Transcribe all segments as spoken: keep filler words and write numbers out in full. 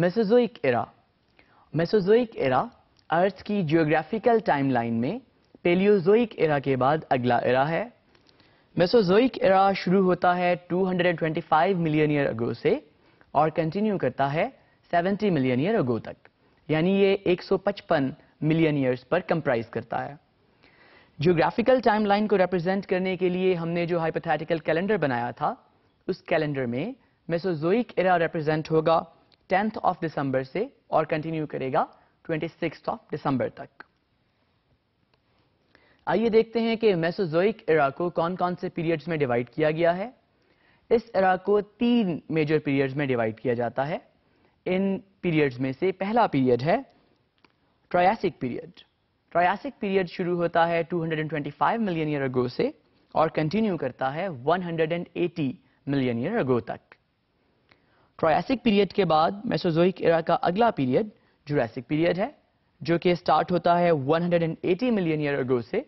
Mesozoic era. Mesozoic era earth की geographical timeline में Palaeozoic era के बाद अगला एरा है। मेसोजोइक एरा शुरू होता है दो सौ पच्चीस मिलियन ईयर अगो से और कंटिन्यू करता है सत्तर मिलियन ईयर अगो तक, यानी ये एक सौ पचपन मिलियन ईयर्स पर कंप्राइज करता है। जियोग्राफिकल टाइमलाइन को रिप्रेजेंट करने के लिए हमने जो हाइपोथेटिकल कैलेंडर बनाया था, उस कैलेंडर में मेसोजोइक एरा रिप्रेजेंट होगा टेंथ ऑफ दिसंबर से और कंटिन्यू करेगा छब्बीस ऑफ दिसंबर तक। आइए देखते हैं कि मेसोजोइक एरा को कौन कौन से पीरियड्स में डिवाइड किया गया है। इस एरा को तीन मेजर पीरियड्स में डिवाइड किया जाता है। इन पीरियड्स में से पहला पीरियड है ट्रायसिक पीरियड। ट्रायसिक पीरियड शुरू होता है दो सौ पच्चीस मिलियन ईयर अगो से और कंटिन्यू करता है एक सौ अस्सी मिलियन ईयर अगो तक। ट्रायसिक पीरियड के बाद मेसोजोइक एरा का अगला पीरियड जुरासिक पीरियड है, जो कि स्टार्ट होता है एक सौ अस्सी मिलियन ईयर अगो से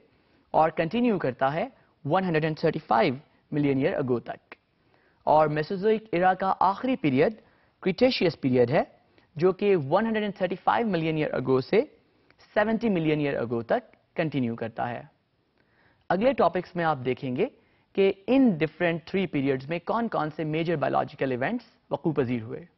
और कंटिन्यू करता है एक सौ पैंतीस मिलियन ईयर अगो तक। और मेसोजोइक एरा का आखिरी पीरियड क्रिटेशियस पीरियड है, जो कि एक सौ पैंतीस मिलियन ईयर अगो से सत्तर मिलियन ईयर अगो तक कंटिन्यू करता है। अगले टॉपिक्स में आप देखेंगे कि इन डिफरेंट थ्री पीरियड्स में कौन कौन से मेजर बायोलॉजिकल इवेंट्स वकूपजीर हुए।